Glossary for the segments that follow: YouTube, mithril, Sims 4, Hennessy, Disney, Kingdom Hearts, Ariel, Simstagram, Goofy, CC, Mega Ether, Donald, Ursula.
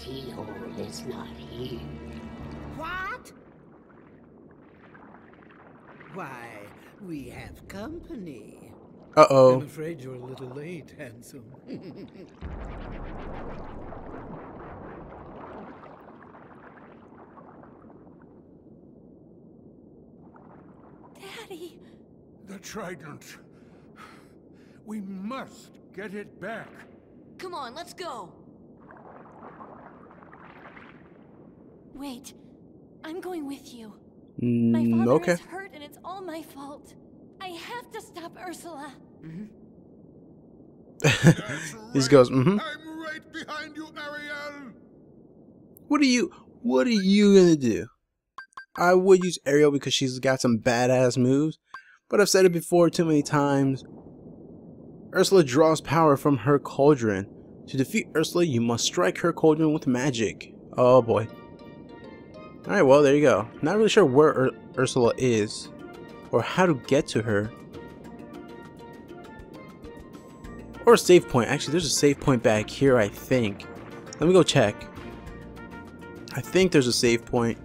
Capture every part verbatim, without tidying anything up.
keyhole is not here. What? Why, we have company. Uh-oh. I'm afraid you're a little late, handsome. Daddy. The trident. We must get it back. Come on, let's go. Wait, I'm going with you. Mm, my father okay. is hurt and it's all my fault. I have to stop Ursula. Mm-hmm. This right. goes, mm-hmm. I'm right behind you, Ariel. What are you, what are you gonna do? I would use Ariel because she's got some badass moves, but I've said it before too many times. Ursula draws power from her cauldron. To defeat Ursula, you must strike her cauldron with magic. Oh boy. Alright, well, there you go. Not really sure where Ur Ursula is or how to get to her. Or a save point. Actually, there's a save point back here, I think. Let me go check. I think there's a save point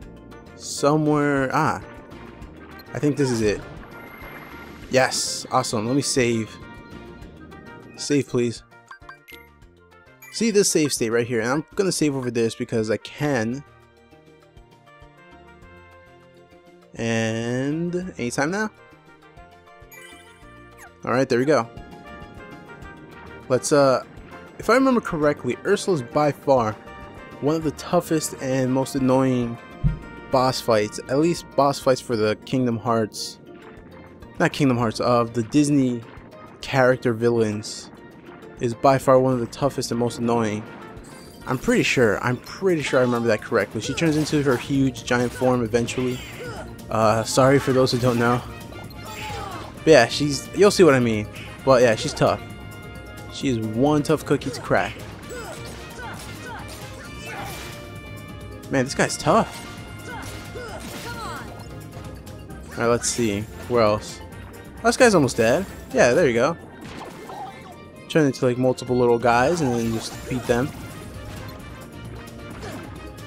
somewhere. Ah. I think this is it. Yes. Awesome. Let me save. Save, please. See this save state right here, and I'm gonna save over this because I can. And anytime now. All right, there we go. Let's uh, if I remember correctly, Ursula's by far one of the toughest and most annoying boss fights, at least boss fights for the Kingdom Hearts, not Kingdom Hearts, of the Disney character villains, is by far one of the toughest and most annoying. I'm pretty sure, I'm pretty sure I remember that correctly. She turns into her huge giant form eventually. Uh, sorry for those who don't know. But yeah, she's, you'll see what I mean. But yeah, she's tough. She is one tough cookie to crack. Man, this guy's tough. Alright, let's see. Where else? Oh, this guy's almost dead. Yeah, there you go. Turn into like multiple little guys and then just beat them.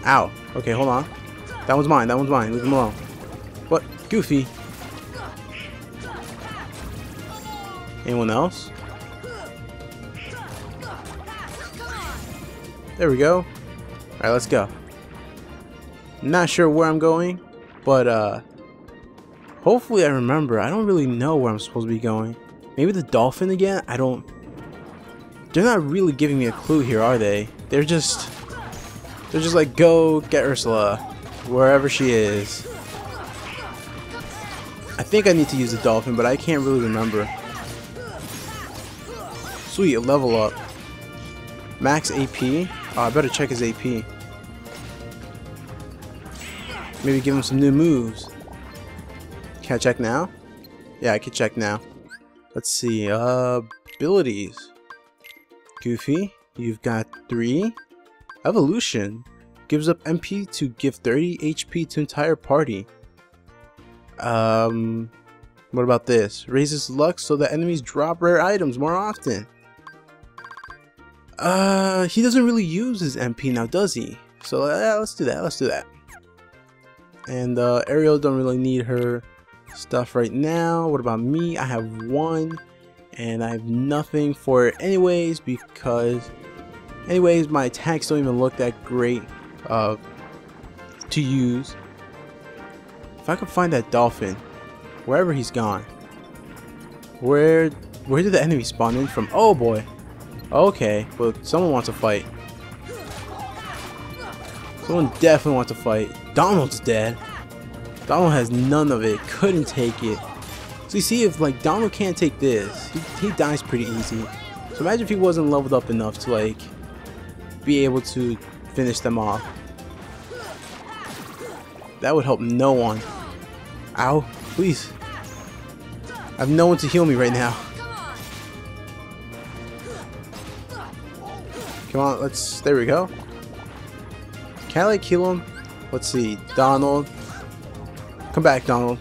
Ow. Okay, hold on. That one's mine. That one's mine. Leave him alone. What? Goofy. Anyone else? There we go. Alright, let's go. Not sure where I'm going, but uh... hopefully I remember. I don't really know where I'm supposed to be going. Maybe the dolphin again? I don't... They're not really giving me a clue here, are they? They're just... They're just like, go get Ursula. Wherever she is. I think I need to use the dolphin, but I can't really remember. Sweet, a level up. Max A P? Oh, I better check his A P. Maybe give him some new moves. Can I check now? Yeah, I can check now. Let's see, uh, abilities. Goofy, you've got three. Evolution gives up M P to give thirty H P to entire party. Um, what about this? Raises luck so that enemies drop rare items more often. Uh, he doesn't really use his M P now, does he? So uh, let's do that. Let's do that. And uh, Ariel, don't really need her stuff right now. What about me? I have one and I have nothing for it anyways because anyways my attacks don't even look that great uh, to use. If I could find that dolphin wherever he's gone. Where where did the enemy spawn in from? Oh boy. Okay, well someone wants to fight. Someone definitely wants to fight. Donald's dead. Donald has none of it, couldn't take it. So you see, if like Donald can't take this, he, he dies pretty easy. So imagine if he wasn't leveled up enough to like be able to finish them off. That would help no one. Ow, please. I have no one to heal me right now. Come on, let's, there we go. Can I like heal him? Let's see, Donald. Come back, Donald.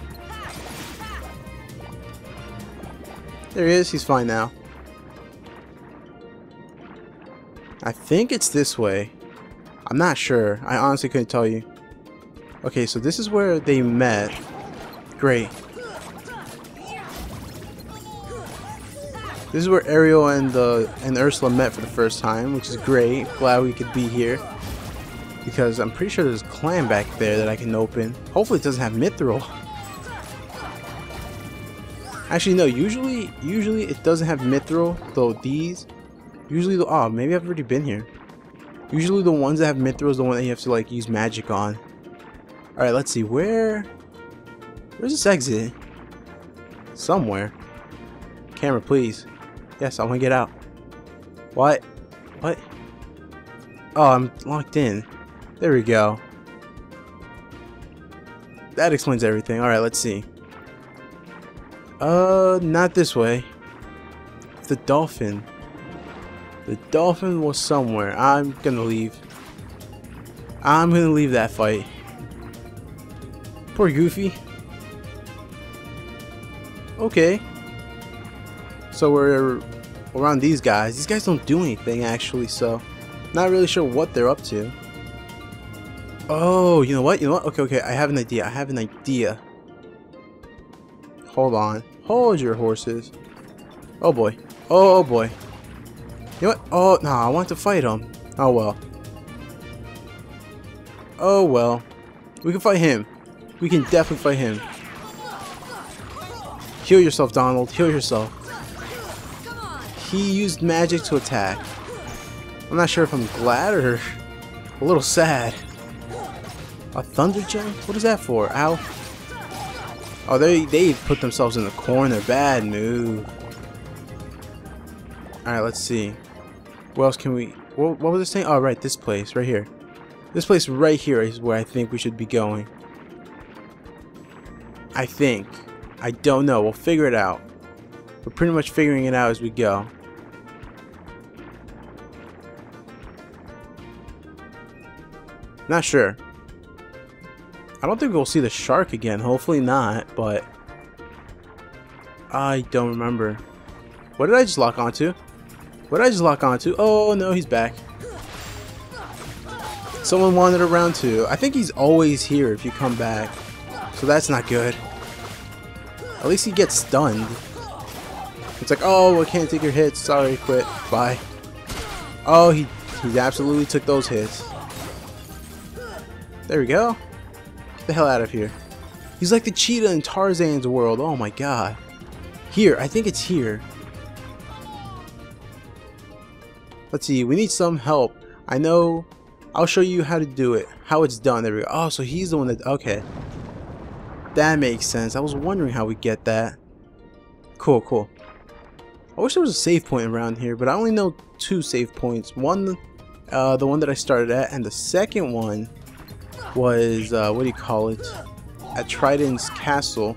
There he is. He's fine now. I think it's this way. I'm not sure. I honestly couldn't tell you. Okay, so this is where they met. Great. This is where Ariel and uh, and Ursula met for the first time, which is great. Glad we could be here. Because I'm pretty sure there's a clan back there that I can open. Hopefully it doesn't have mithril. Actually, no, usually usually it doesn't have mithril, though these... Usually, the, oh, maybe I've already been here. Usually the ones that have mithril is the one that you have to, like, use magic on. Alright, let's see, where... Where's this exit? Somewhere. Camera, please. Yes, I want to get out. What? What? Oh, I'm locked in. There we go. That explains everything. Alright, let's see. Uh, not this way. The dolphin. The dolphin was somewhere. I'm gonna leave. I'm gonna leave that fight. Poor Goofy. Okay. So we're around these guys. These guys don't do anything, actually, so... Not really sure what they're up to. Oh, you know what? You know what? Okay, okay. I have an idea. I have an idea. Hold on. Hold your horses. Oh boy. Oh, oh boy. You know what? Oh no! I want to fight him. Oh well. Oh well. We can fight him. We can definitely fight him. Heal yourself, Donald. Heal yourself. He used magic to attack. I'm not sure if I'm glad or a little sad. A thunder gem? What is that for? Ow. Oh, they they put themselves in the corner. Bad move. Alright, let's see. What else can we... What, what was this thing? Oh, right. This place. Right here. This place right here is where I think we should be going. I think. I don't know. We'll figure it out. We're pretty much figuring it out as we go. Not sure. I don't think we'll see the shark again. Hopefully not, but I don't remember. What did I just lock onto? What did I just lock onto? Oh no, he's back. Someone wanted a round two. I think he's always here if you come back. So that's not good. At least he gets stunned. It's like, oh, I can't take your hits. Sorry, quit. Bye. Oh, he, he absolutely took those hits. There we go. Get the hell out of here. He's like the cheetah in Tarzan's world. Oh my god. Here, I think it's here. Let's see. We need some help. I know. I'll show you how to do it. How it's done. There we go. Oh, so he's the one that... Okay. That makes sense. I was wondering how we get that. Cool, cool. I wish there was a save point around here, but I only know two save points. One, uh, the one that I started at, and the second one... was, uh, what do you call it, at Trident's castle,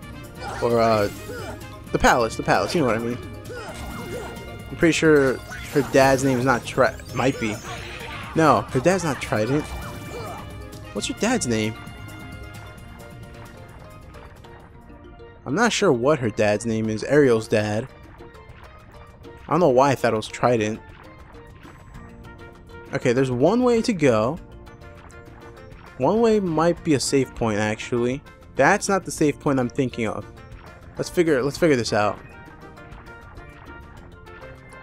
or, uh, the palace, the palace, you know what I mean. I'm pretty sure her dad's name is not Tri- might be. No, her dad's not Trident. What's her dad's name? I'm not sure what her dad's name is, Ariel's dad. I don't know why I thought it was Trident. Okay, there's one way to go. One way might be a save point, actually. That's not the save point I'm thinking of. Let's figure let's figure this out.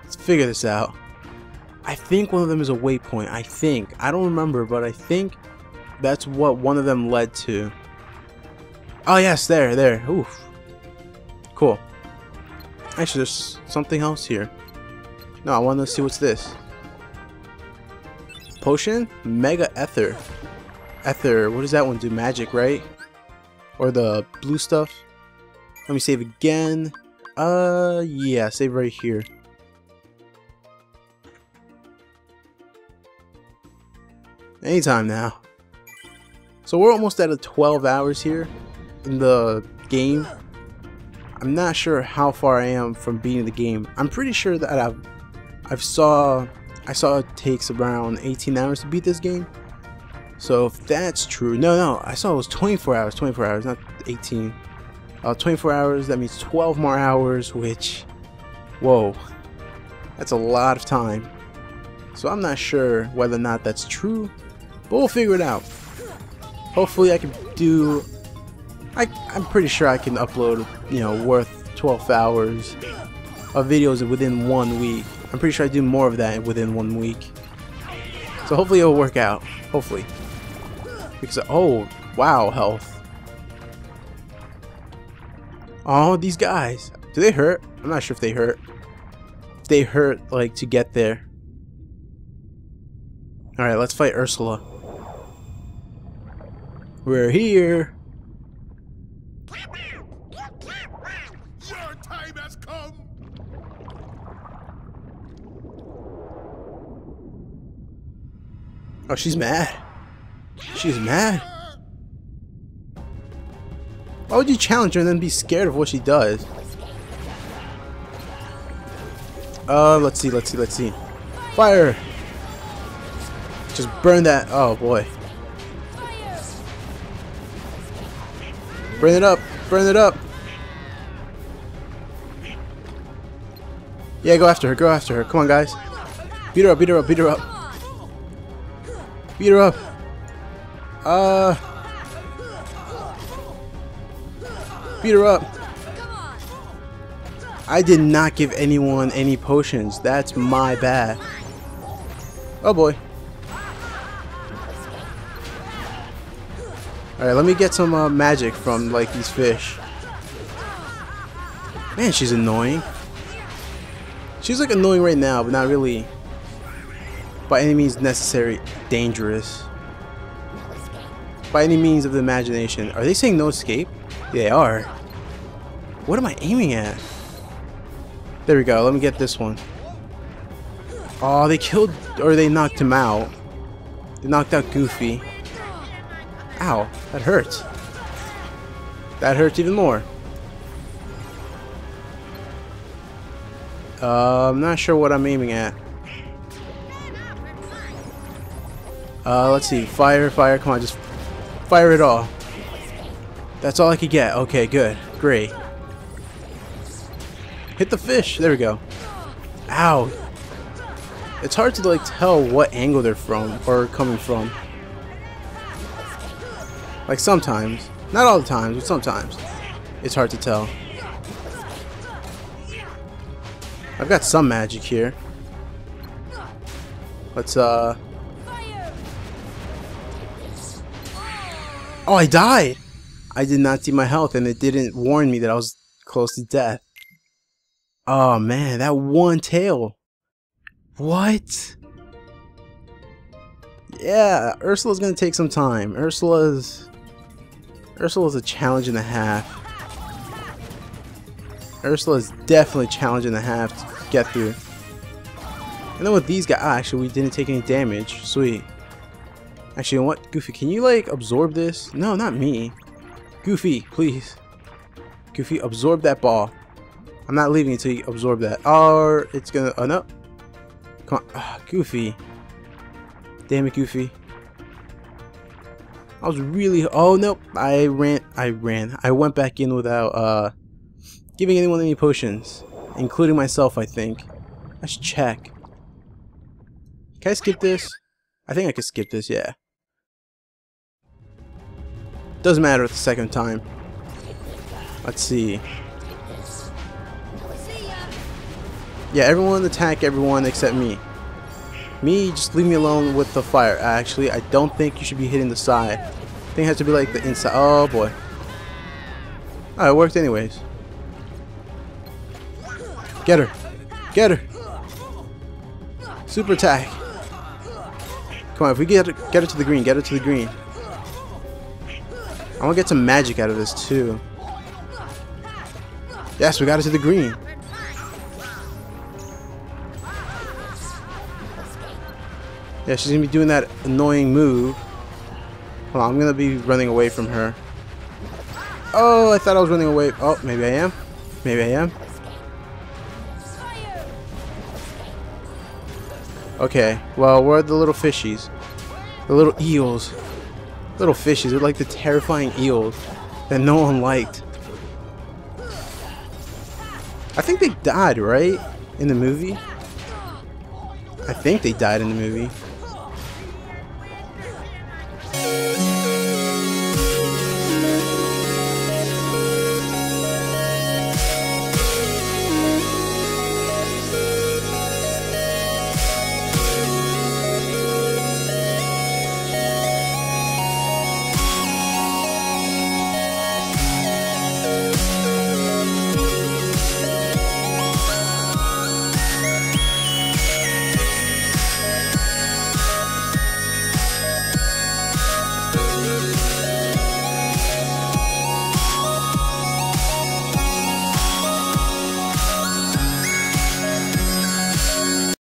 Let's figure this out. I think one of them is a waypoint. I think. I don't remember, but I think that's what one of them led to. Oh yes, there, there. Oof. Cool. Actually, there's something else here. No, I want to see what's this. Potion? Mega Ether. Ether, what does that one do? Magic, right? Or the blue stuff? Let me save again. Uh, yeah, save right here. Anytime now. So we're almost at a twelve hours here in the game. I'm not sure how far I am from beating the game. I'm pretty sure that I've, I've saw, I saw it takes around eighteen hours to beat this game. So if that's true, no, no, I saw it was twenty-four hours, twenty-four hours, not eighteen. Uh, twenty-four hours, that means twelve more hours, which, whoa, that's a lot of time. So I'm not sure whether or not that's true, But we'll figure it out. Hopefully I can do... I, I'm pretty sure I can upload, you know, worth twelve hours of videos within one week. I'm pretty sure I do more of that within one week. So hopefully it'll work out. Hopefully. Because, oh, wow, health. Oh, these guys. Do they hurt? I'm not sure if they hurt. If they hurt, like, to get there. Alright, let's fight Ursula. We're here. Your time has come. Oh, she's mad. She's mad. Why would you challenge her and then be scared of what she does? Uh, let's see, let's see, let's see. Fire! Just burn that. Oh boy. Burn it up! Burn it up! Yeah, go after her, go after her. Come on, guys. Beat her up, beat her up, beat her up. Beat her up. Uh... Beat her up. I did not give anyone any potions. That's my bad. Oh boy. Alright, let me get some uh, magic from like these fish. Man, she's annoying. She's like annoying right now, but not really by any means necessary dangerous. By any means of the imagination. Are they saying no escape? Yeah, they are. What am I aiming at? There we go. Let me get this one. Oh, they killed, or they knocked him out. They knocked out Goofy. Ow, that hurts. That hurts even more. Uh, I'm not sure what I'm aiming at. Uh, let's see. Fire, fire. Come on, just fire it all. That's all I could get. Okay, good. Great. Hit the fish. There we go. Ow. It's hard to like tell what angle they're from or coming from. Like sometimes. Not all the times, but sometimes. It's hard to tell. I've got some magic here. Let's uh Oh, I died! I did not see my health, and it didn't warn me that I was close to death. Oh man, that one tail. What? Yeah, Ursula's gonna take some time. Ursula's... Ursula's a challenge and a half. Ursula's definitely a challenge and a half to get through. And then with these guys... Ah, actually, we didn't take any damage. Sweet. Actually, you know what? Goofy, can you, like, absorb this? No, not me. Goofy, please. Goofy, absorb that ball. I'm not leaving until you absorb that. Or it's gonna... Oh, no. Come on. Ugh, Goofy. Damn it, Goofy. I was really... Oh, no. I ran. I ran. I went back in without uh, giving anyone any potions. Including myself, I think. I should check. Can I skip this? I think I could skip this, yeah. Doesn't matter the second time. Let's see. Yeah, everyone attack everyone except me. Me, just leave me alone with the fire. Actually, I don't think you should be hitting the side. I think it has to be like the inside. Oh boy. Alright, it worked anyways. Get her. Get her. Super attack. Come on, if we get her, get her to the green, get her to the green. I want to get some magic out of this too. Yes, we got it to the green. Yeah, she's going to be doing that annoying move. Hold on, I'm going to be running away from her. Oh, I thought I was running away. Oh, maybe I am. Maybe I am. Okay, well, where are the little fishies? The little eels. Little fishes, they're like the terrifying eels that no one liked. I think they died, right? In the movie? I think they died in the movie.